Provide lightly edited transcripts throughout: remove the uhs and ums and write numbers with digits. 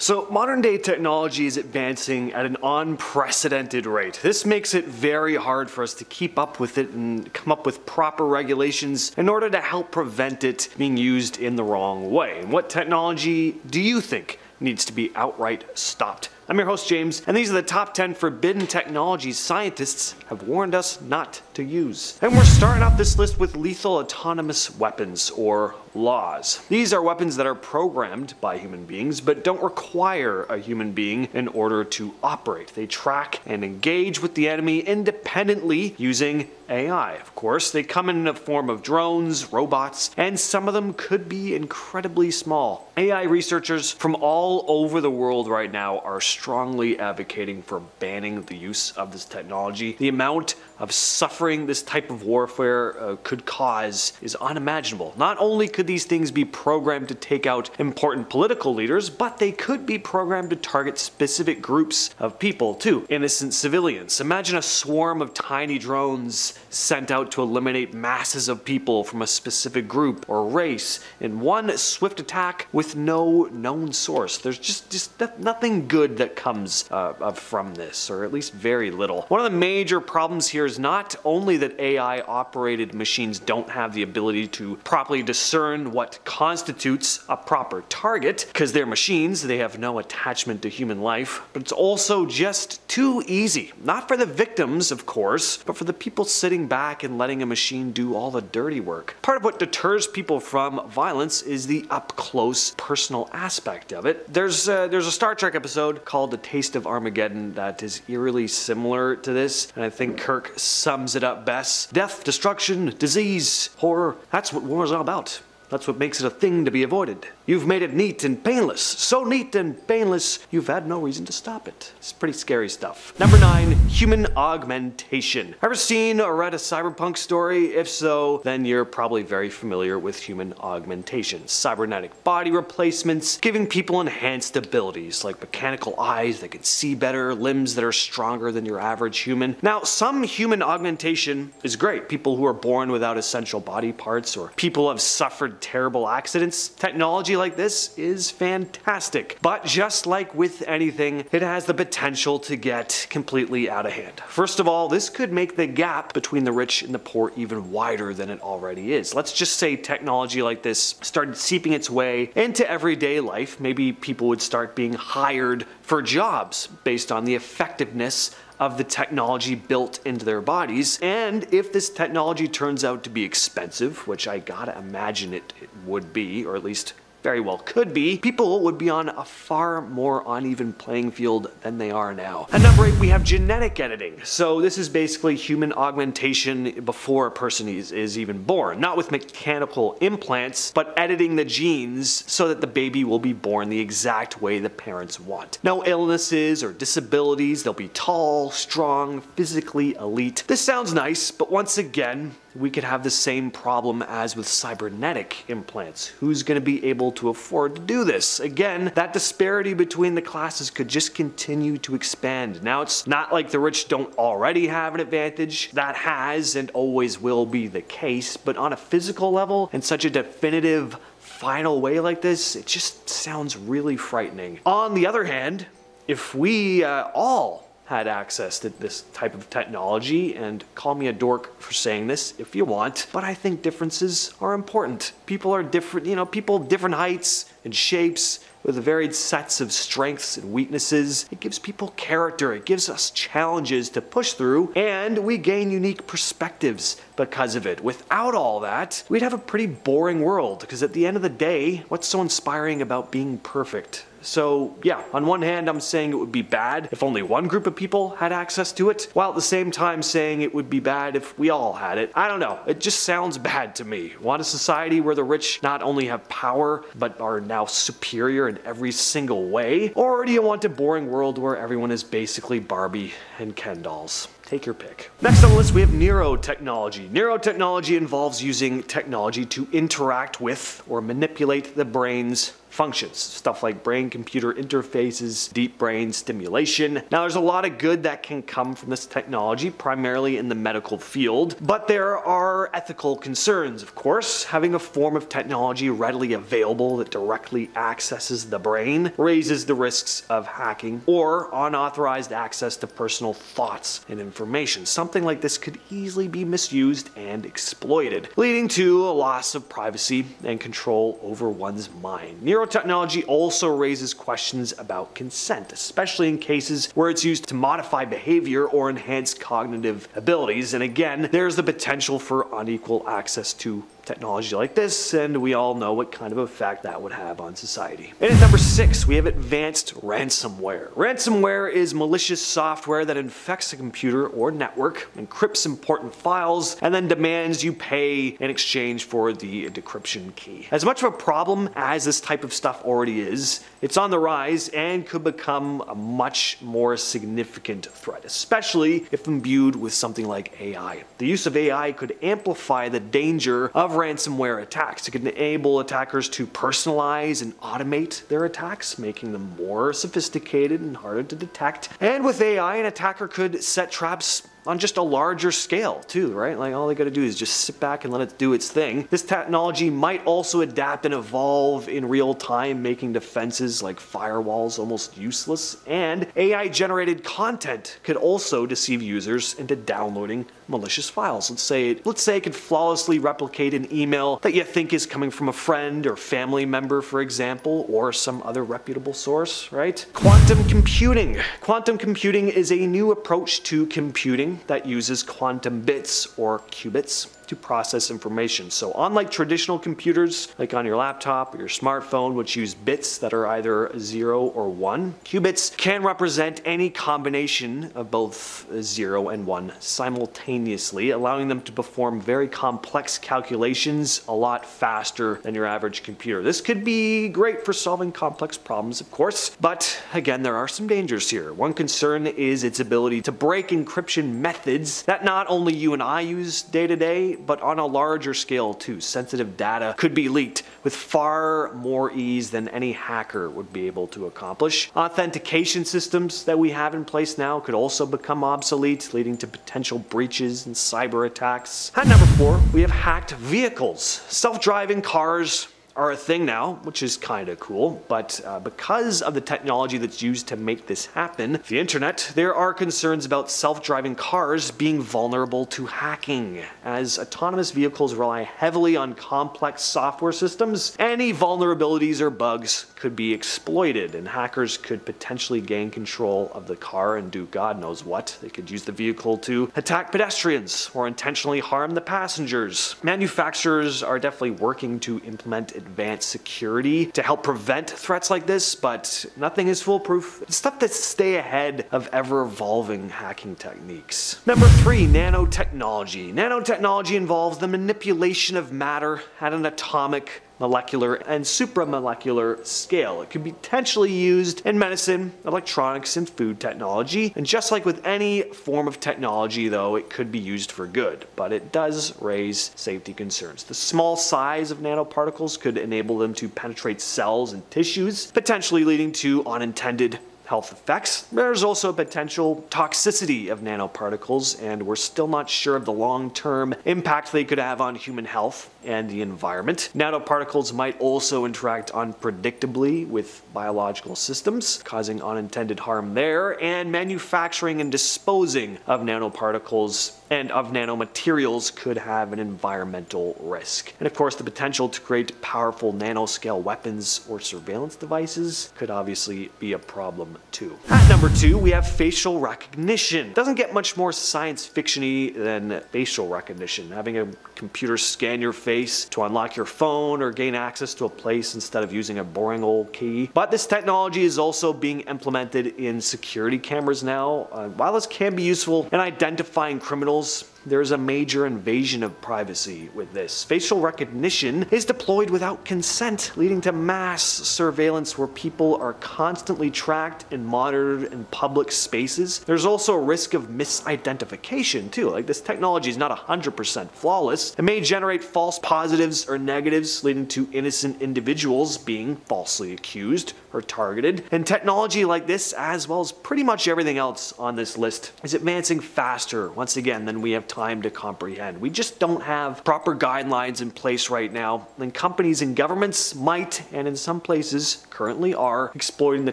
So modern day technology is advancing at an unprecedented rate. This makes it very hard for us to keep up with it and come up with proper regulations in order to help prevent it being used in the wrong way. And what technology do you think needs to be outright stopped? I'm your host, James, and these are the top 10 forbidden technologies scientists have warned us not to use. And we're starting off this list with lethal autonomous weapons, or LAWs. These are weapons that are programmed by human beings, but don't require a human being in order to operate. They track and engage with the enemy independently using AI, of course. They come in the form of drones, robots, and some of them could be incredibly small. AI researchers from all over the world right now are strongly advocating for banning the use of this technology. The amount of suffering this type of warfare could cause is unimaginable. Not only could these things be programmed to take out important political leaders, but they could be programmed to target specific groups of people too, innocent civilians. Imagine a swarm of tiny drones sent out to eliminate masses of people from a specific group or race in one swift attack with no known source. There's just nothing good that comes from this, or at least very little. One of the major problems here is not only that AI-operated machines don't have the ability to properly discern what constitutes a proper target, because they're machines, they have no attachment to human life, but it's also just too easy. Not for the victims, of course, but for the people sitting back and letting a machine do all the dirty work. Part of what deters people from violence is the up-close personal aspect of it. There's a Star Trek episode called The Taste of Armageddon that is eerily similar to this, and I think Kirk sums it up best. Death, destruction, disease, horror, that's what war is all about. That's what makes it a thing to be avoided. You've made it neat and painless. So neat and painless, you've had no reason to stop it. It's pretty scary stuff. Number 9, human augmentation. Ever seen or read a cyberpunk story? If so, then you're probably very familiar with human augmentation. Cybernetic body replacements, giving people enhanced abilities like mechanical eyes that can see better, limbs that are stronger than your average human. Now, some human augmentation is great. People who are born without essential body parts or people who have suffered terrible accidents. Technology like this is fantastic, but just like with anything, it has the potential to get completely out of hand. First of all, this could make the gap between the rich and the poor even wider than it already is. Let's just say technology like this started seeping its way into everyday life. Maybe people would start being hired for jobs based on the effectiveness of the technology built into their bodies. And if this technology turns out to be expensive, which I gotta imagine it would be, or at least very well could be, people would be on a far more uneven playing field than they are now. At number 8, we have genetic editing. So this is basically human augmentation before a person is even born. Not with mechanical implants, but editing the genes so that the baby will be born the exact way the parents want. No illnesses or disabilities. They'll be tall, strong, physically elite. This sounds nice, but once again, we could have the same problem as with cybernetic implants. Who's going to be able to afford to do this? Again, that disparity between the classes could just continue to expand. Now, it's not like the rich don't already have an advantage. That has and always will be the case, but on a physical level, in such a definitive, final way like this, it just sounds really frightening. On the other hand, if we all had access to this type of technology, and call me a dork for saying this if you want, but I think differences are important. People are different, you know, people different heights and shapes with varied sets of strengths and weaknesses. It gives people character, it gives us challenges to push through, and we gain unique perspectives because of it. Without all that, we'd have a pretty boring world, because at the end of the day, what's so inspiring about being perfect? So yeah, on one hand, I'm saying it would be bad if only one group of people had access to it, while at the same time saying it would be bad if we all had it. I don't know, it just sounds bad to me. Want a society where the rich not only have power, but are now superior in every single way? Or do you want a boring world where everyone is basically Barbie and Ken dolls? Take your pick. Next on the list, we have neurotechnology. Neurotechnology involves using technology to interact with or manipulate the brain's functions, stuff like brain-computer interfaces, deep brain stimulation. Now, there's a lot of good that can come from this technology, primarily in the medical field, but there are ethical concerns, of course. Having a form of technology readily available that directly accesses the brain raises the risks of hacking or unauthorized access to personal thoughts and information. Something like this could easily be misused and exploited, leading to a loss of privacy and control over one's mind. Neurotechnology also raises questions about consent, especially in cases where it's used to modify behavior or enhance cognitive abilities. And again, there's the potential for unequal access to technology like this, and we all know what kind of effect that would have on society. And at number 6, we have advanced ransomware. Ransomware is malicious software that infects a computer or network, encrypts important files, and then demands you pay in exchange for the decryption key. As much of a problem as this type of stuff already is, it's on the rise and could become a much more significant threat, especially if imbued with something like AI. The use of AI could amplify the danger of ransomware attacks. It can enable attackers to personalize and automate their attacks, making them more sophisticated and harder to detect. And with AI, an attacker could set traps on just a larger scale too, right? Like, all they gotta do is just sit back and let it do its thing. This technology might also adapt and evolve in real time, making defenses like firewalls almost useless. And AI-generated content could also deceive users into downloading malicious files. Let's say it could flawlessly replicate an email that you think is coming from a friend or family member, for example, or some other reputable source, right? Quantum computing. Quantum computing is a new approach to computing that uses quantum bits or qubits to process information. So unlike traditional computers, like on your laptop or your smartphone, which use bits that are either 0 or 1, qubits can represent any combination of both 0 and 1 simultaneously, allowing them to perform very complex calculations a lot faster than your average computer. This could be great for solving complex problems, of course, but again, there are some dangers here. One concern is its ability to break encryption methods that not only you and I use day to day, but on a larger scale too. Sensitive data could be leaked with far more ease than any hacker would be able to accomplish. Authentication systems that we have in place now could also become obsolete, leading to potential breaches and cyber attacks. At number 4, we have hacked vehicles. Self-driving cars are a thing now, which is kind of cool, but because of the technology that's used to make this happen, the internet, there are concerns about self-driving cars being vulnerable to hacking. As autonomous vehicles rely heavily on complex software systems, any vulnerabilities or bugs could be exploited, and hackers could potentially gain control of the car and do God knows what. They could use the vehicle to attack pedestrians or intentionally harm the passengers. Manufacturers are definitely working to implement advanced security to help prevent threats like this, but nothing is foolproof. It's tough to stay ahead of ever-evolving hacking techniques. Number 3, nanotechnology. Nanotechnology involves the manipulation of matter at an atomic, molecular, and supramolecular scale. It could be potentially used in medicine, electronics, and food technology. And just like with any form of technology, though, it could be used for good, but it does raise safety concerns. The small size of nanoparticles could enable them to penetrate cells and tissues, potentially leading to unintended health effects. There's also potential toxicity of nanoparticles, and we're still not sure of the long-term impact they could have on human health and the environment. Nanoparticles might also interact unpredictably with biological systems, causing unintended harm there, and manufacturing and disposing of nanoparticles and of nanomaterials could have an environmental risk. And of course, the potential to create powerful nanoscale weapons or surveillance devices could obviously be a problem too. At number 2, we have facial recognition. It doesn't get much more science fiction-y than facial recognition. Having a computer scan your face to unlock your phone or gain access to a place instead of using a boring old key. But this technology is also being implemented in security cameras now. While this can be useful in identifying criminals, there's a major invasion of privacy with this. Facial recognition is deployed without consent, leading to mass surveillance where people are constantly tracked and monitored in public spaces. There's also a risk of misidentification too. Like, this technology is not 100% flawless, this. It may generate false positives or negatives, leading to innocent individuals being falsely accused or targeted. And technology like this, as well as pretty much everything else on this list, is advancing faster, once again, than we have time to comprehend. We just don't have proper guidelines in place right now, and companies and governments might, and in some places currently are, exploiting the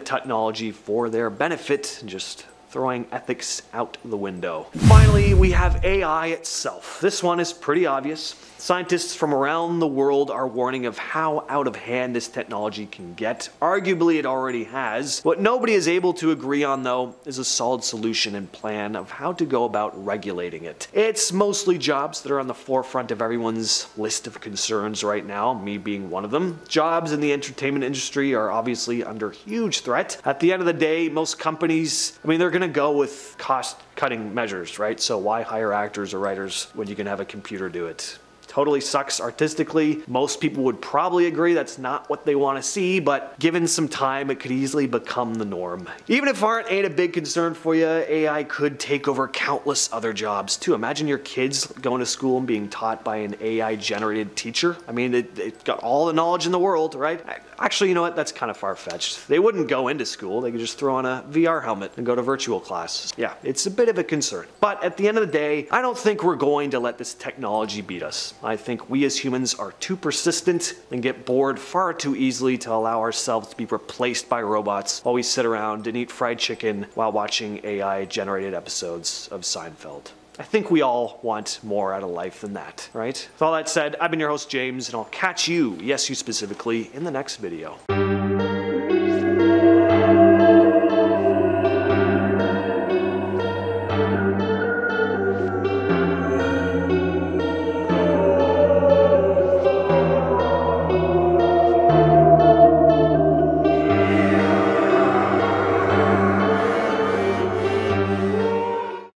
technology for their benefit, just throwing ethics out the window. Finally, we have AI itself. This one is pretty obvious. Scientists from around the world are warning of how out of hand this technology can get. Arguably, it already has. What nobody is able to agree on, though, is a solid solution and plan of how to go about regulating it. It's mostly jobs that are on the forefront of everyone's list of concerns right now, me being one of them. Jobs in the entertainment industry are obviously under huge threat. At the end of the day, most companies, they're gonna go with cost-cutting measures, right? So why hire actors or writers when you can have a computer do it? Totally sucks artistically. Most people would probably agree that's not what they want to see, but given some time, it could easily become the norm. Even if art ain't a big concern for you, AI could take over countless other jobs too. Imagine your kids going to school and being taught by an AI-generated teacher. It got all the knowledge in the world, right? Actually, you know what? That's kind of far-fetched. They wouldn't go into school. They could just throw on a VR helmet and go to virtual classes. Yeah, it's a bit of a concern. But at the end of the day, I don't think we're going to let this technology beat us. I think we as humans are too persistent and get bored far too easily to allow ourselves to be replaced by robots while we sit around and eat fried chicken while watching AI-generated episodes of Seinfeld. I think we all want more out of life than that, right? With all that said, I've been your host, James, and I'll catch you, yes, you specifically, in the next video.